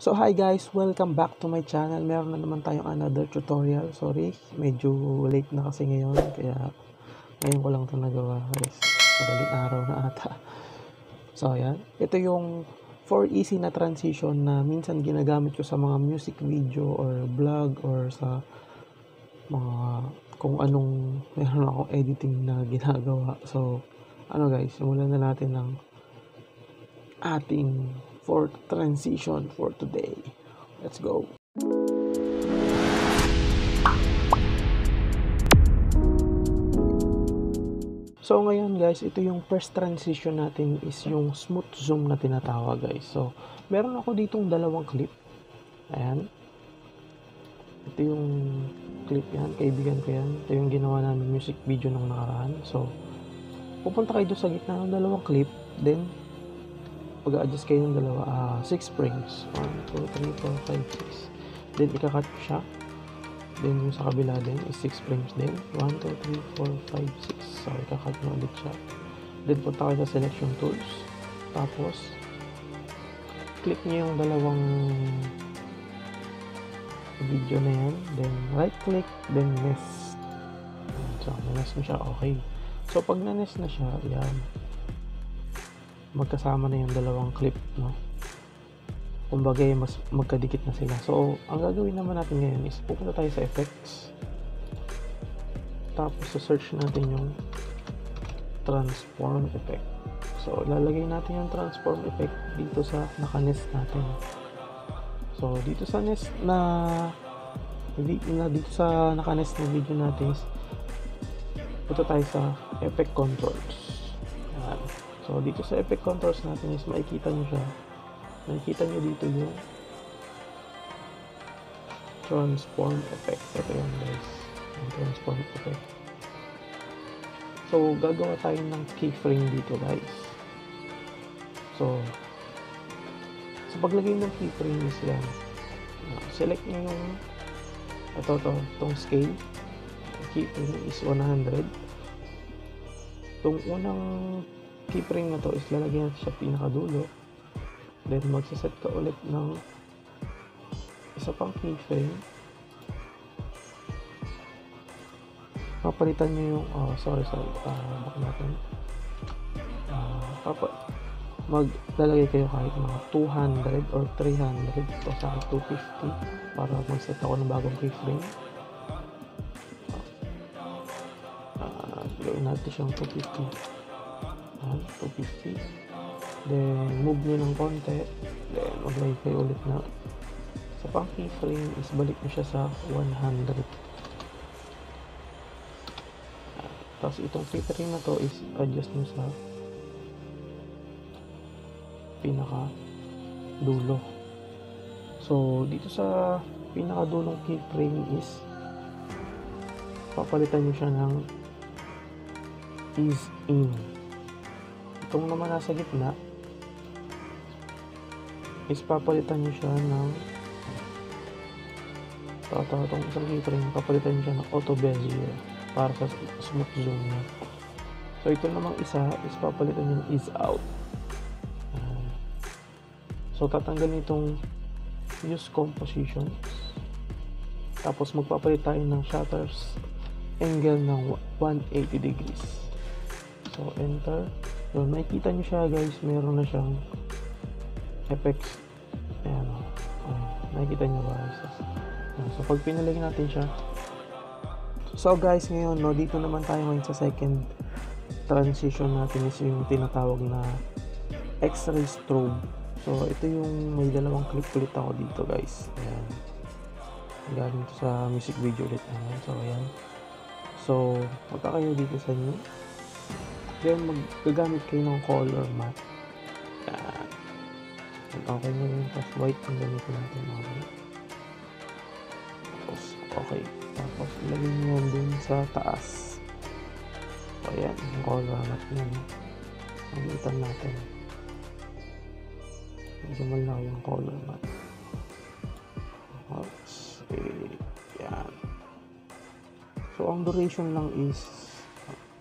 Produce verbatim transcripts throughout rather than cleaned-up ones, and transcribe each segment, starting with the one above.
So hi guys, welcome back to my channel. Meron na naman tayong another tutorial. Sorry, medyo late na kasi ngayon, kaya ngayon ko lang ito nagawa guys. Madaling araw na ata. So ayan, ito yung for easy na transition na minsan ginagamit ko sa mga music video or vlog or sa mga kung anong meron akong editing na ginagawa. So ano guys, simulan na natin ng ating for transition for today. Let's go. So ngayon guys, ito yung first transition natin is yung smooth zoom na tinatawag guys. So meron ako ditong dalawang clip. Ayan. Ito yung clip yan, kaibigan ko yan. Ito yung ginawa namin music video nung nakaraan. So pupunta kayo sa gitna ng dalawang clip, then pag-adjust kayo ng dalawa, six uh, frames, one, two, three, four, five, six, then ikakat ko siya, then yung sa kabila din is six frames din, one, two, three, four, five, six, so ikakat mo ulit siya, then punta kayo sa selection tools, tapos click nyo yung dalawang video na yan, then right click, then nest, so nest mo siya, okay, so pag na-nest na siya, yan, magkasama na yung dalawang clip, no? Kumbaga, mas magkadikit na sila. So, ang gagawin naman natin ngayon is pupunta tayo sa effects. Tapos, search natin yung transform effect. So, lalagay natin yung transform effect dito sa naka-nest natin. So, dito sa nest na dito sa naka-nest na video natin is pupunta tayo sa effect controls. So, dito sa effect controls natin is makikita nyo siya. Makikita nyo dito yung transform effect. Ito yun guys. Yung transform effect. So, gagawa tayo ng keyframe dito guys. So, sa paglagay ng keyframe is yan. Select nyo yung ito, ito, itong scale. Keyframe is one hundred. Itong unang keyframe na to is lalagyan natin siya pinakadulo, then magsaset ka ulit ng isa pang keyframe, papalitan nyo yung oh, sorry sorry uh, baka natin uh, maglalagay kayo kahit mga two hundred or three hundred o sa two fifty para magset ako ng bagong keyframe. Uh, gawin natin siyang two fifty, two fifty, then move nyo ng konti, then maglagay kayo ulit na sa pang keyframe is balik nyo siya sa one hundred. Tapos itong keyframe na to is adjust nyo sa pinaka dulo. So dito sa pinaka dulong keyframe is papalitan nyo siya ng ease in. Itong naman nasa gitna is papalitan nyo siya ng tatawa itong isang keyframe, papalitan nyo siya ng auto bezier para sa smooth zoom niya. So ito namang isa is papalitan nyo ng ease out. So tatanggalin itong use composition, tapos magpapalit tayo ng shutters angle ng one hundred eighty degrees. So enter. So, nakikita nyo siya guys, meron na siyang effects. Ayan, ayan. Nakikita nyo ba guys? So, pag pinaligin natin siya. So guys, ngayon, no, dito naman tayo ngayon sa second transition natin is yung tinatawag na X-ray strobe. So, ito yung may dalawang clip ulit ako dito guys. Ayan. Galing ito sa music video ulit. Ayan. So, ayan. So, magka kayo dito sa new. Then, magagamit kayo ng color mat. Yan. Okay na yun. Tapos, white ang gamit natin. Okay. Tapos, okay. Tapos, ilagay nyo dun sa taas. So, yan. Yung color mat yun. Magitan natin. Magamal na yung color mat. Okay. Yan. So, ang duration lang is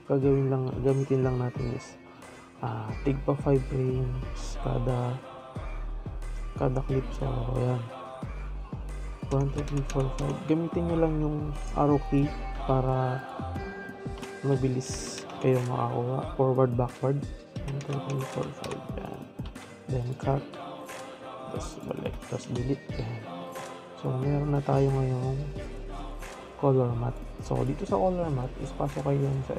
gagawin lang, gamitin lang natin is uh, tigpa five frames kada kada clip siya. Ayan, one, two, three, four, five. Gamitin nyo lang yung arrow key para mabilis kayo makakuha. Forward, backward. One, two, three, four, five. Ayan. Then cut, tapos balik, tapos delete. Ayan. So meron na tayo ngayong color mat. So dito sa color mat is pasok kayo lang sa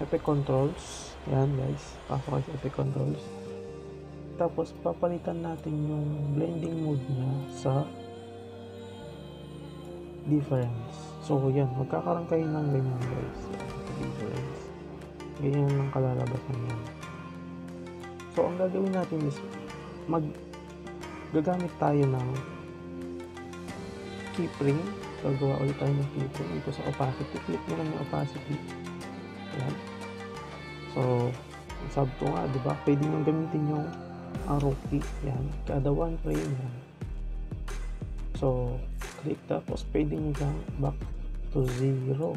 effect controls. Ayan guys, pasok kayo sa effect controls, tapos papalitan natin yung blending mode niya sa difference. So yan, magkakaroon kayo ng ganyan guys, difference, ganyan ang kalalabasan yan. So ang gagawin natin is mag gagamit tayo ng keyframe. So gawa ulit tayo ng keyframe dito sa opacity. Click mo lang yung opacity. Ayan. So sabi ko nga, diba, pwede nang gamitin yung arrow key. Ayan, kada one frame. Ayan. So click, tapos pwede nyo lang back to zero.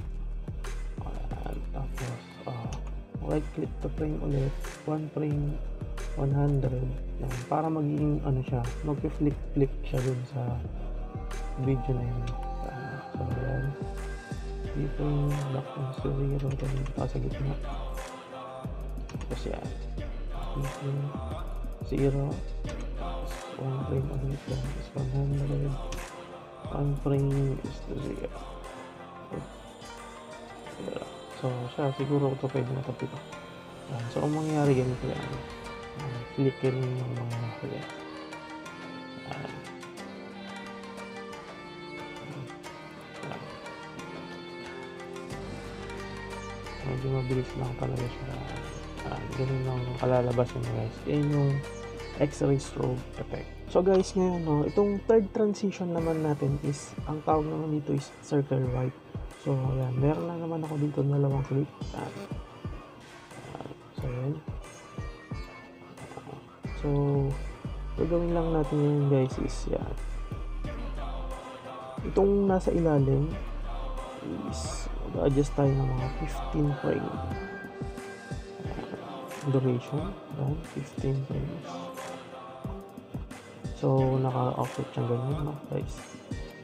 Ayan. Tapos uh, right click the frame ulit, one frame one hundred. Ayan. Para magiging ano siya, mag-flip flip siya dun sa video na yun. So ayan, dito back to zero, tapos sa gitna, tapos yan dito zero, tapos one frame ulit, tapos one hundred, one frame is to zero. So siya, siguro ito pwede matapito. So ang mangyari ganito yan, flickin yung mga yan. Medyo mabilis lang talaga siya. Uh, ganun lang ang kalalabasan niya guys. Yan yung X-ray strobe effect. So guys, ngayon, no, itong third transition naman natin is, ang tawag naman dito is circle white. So ayan, meron lang naman ako dito dalawang clip. Uh, uh, so yan. Uh, so, gagawin lang natin yun guys is, yan. Itong nasa ilalim is, adjust tayo ng mga fifteen frame duration, ayan, fifteen frames. So naka-offset siyang ganyan, no guys.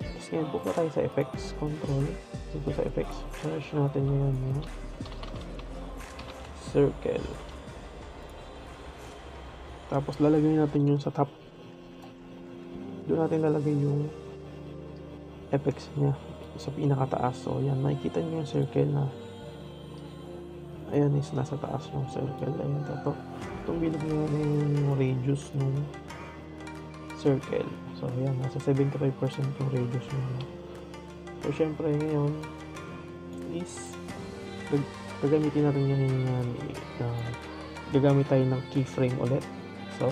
Tapos ngayon, pupunta tayo sa effects control. Dito sa effects, search natin ngayon yung circle, tapos lalagay natin yung sa top. Doon natin lalagay yung effects niya sa pinakataas. So ayan, makikita nyo yung circle na ayan is nasa taas yung circle. Ayan, ito, itong bilog nyo yung radius ng circle. So ayan, nasa seventy-five percent yung radius nyo. So syempre ngayon is gagamitin natin yun yung uh, gagamit tayo ng keyframe ulit. So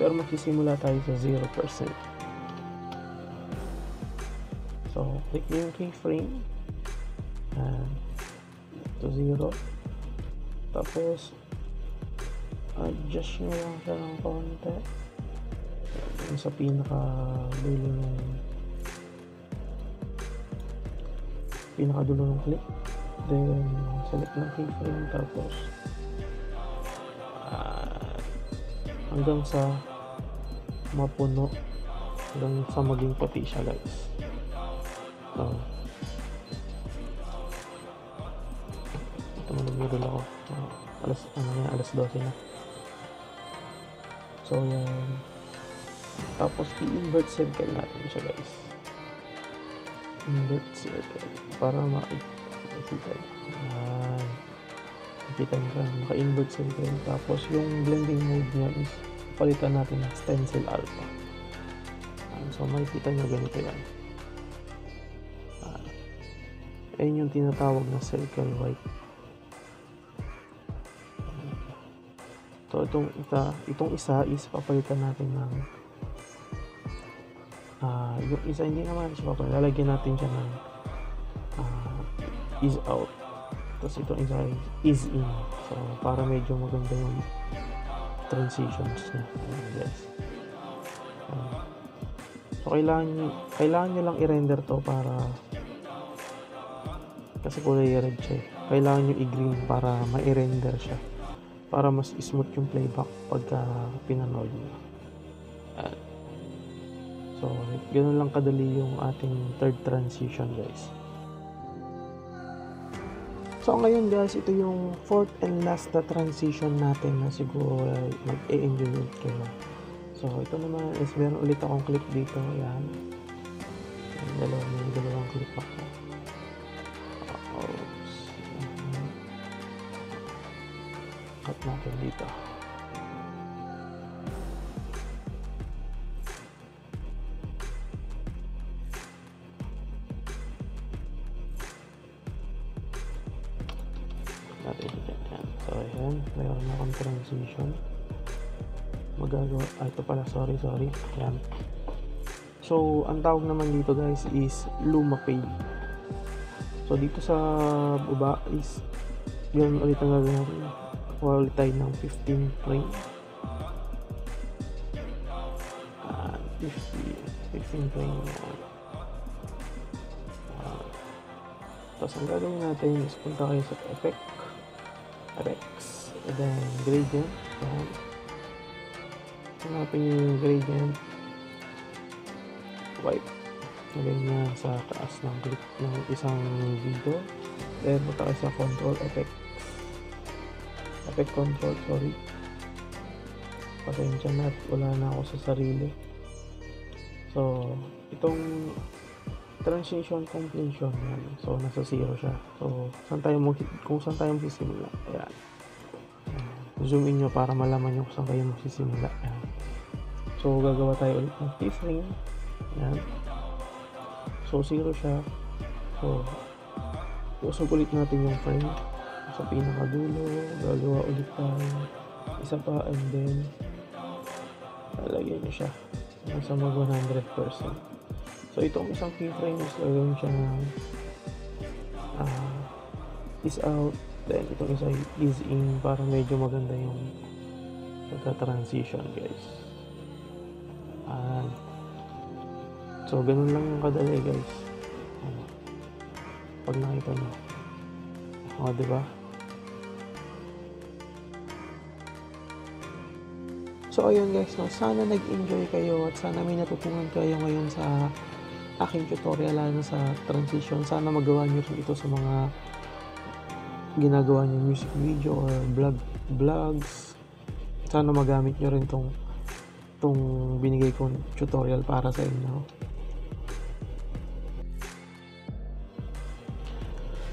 pero magsisimula tayo sa zero percent. So click yung keyframe to zero, tapos adjust nyo lang sya ng konti yung sa pinaka dulo ng pinaka dulo ng clip. Then select ng keyframe, tapos uh, hanggang sa mapuno, hanggang sa maging puti sya guys. Oh. Ito manumidol ako. Oh. Alas, ano yan, alas twelve na. So yan. Tapos i-invert circle natin siya guys. Invert circle para makikita. Ayan. Makikita nyo siya, maka-invert circle. Tapos yung blending mode niya is palitan natin ng stencil alpha. Ayan. So makikita nyo ganito yan. Ayun yung tinatawag na circle white. So itong isa, itong isa is papalitan natin ng uh, yung isa hindi naman siya papalitan, lalagyan natin siya ng uh, is out, tapos itong isa is in. So para medyo maganda yung transitions niya. Yes. Uh, so kailangan nyo, kailangan nyo lang i-render to para kasi kulay red siya. Kailangan nyo i-green para ma-render siya, para mas smooth yung playback pagka pinanood nyo. So, ganun lang kadali yung ating third transition, guys. So, ngayon guys, ito yung fourth and last na transition natin na siguro uh, mag-e-enjoy kayo. So, ito naman is meron ulit akong clip dito. Ayan. Ayan, dalawang, dalawang clip ako. Oops. Cut natin dito. Mayroon akong transition magagawa, ah, ito pala, sorry sorry ayan. So ang tawag naman dito guys is Lumapay. So dito sa baba is yun ulit ang gagawin, ulit tayo ng fifteen frame, ah, fifteen frame. Ah, tapos ang gagawin natin is punta kayo sa effect effects and then gradient. Hanapin nyo yung gradient, wipe, nagay nyo sa taas ng clip ng isang video, then punta kayo sa control effects, effect control, sorry, pasensya na at wala na ako sa sarili. So itong transition completion, so nasa zero siya. So saan tayo mo, kung saan tayo magsisimula, ayan, zoom in nyo para malaman nyo kung saan kayo magsisimula. Ayan. So gagawa tayo ulit ng T-frame, ayan, so zero siya. So usog ulit natin yung frame sa pinakadulo, gagawa ulit tayo isa pa and then lalagyan nyo siya nasa mag one hundred percent. So itong isang keyframe is gagawin siya ng uh, is out, then itong isa is in para medyo maganda yung pagka-transition guys. And so ganun lang yung kadali guys. Uh, pag nakita nyo, o diba? So ayun guys, no, sana nag-enjoy kayo at sana may natutunan kayo ngayon sa aking tutorial lalo sa transition. Sana magawa nyo rin ito sa mga ginagawa nyo music video or vlog vlogs. Sana magamit nyo rin tong tong binigay kong tutorial para sa inyo.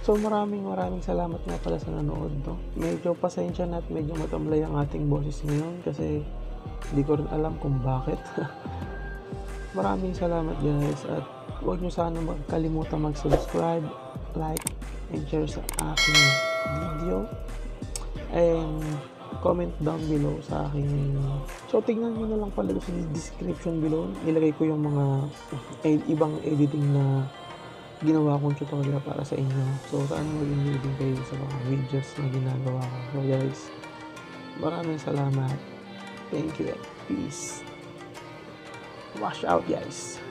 So maraming maraming salamat nga pala sa nanood, no? Medyo pasensya na at medyo matamlay ang ating boses ngayon kasi hindi ko rin alam kung bakit. Maraming salamat guys at huwag nyo sana magkalimutan mag-subscribe, like, and share sa aking video and comment down below sa aking, so tingnan nyo na lang pala sa description below, nilagay ko yung mga ed ibang editing na ginawa kong tutorial para sa inyo. So saan mag-enjoy din kayo sa mga videos na ginagawa ko. So guys, maraming salamat, thank you and peace. Watch out guys.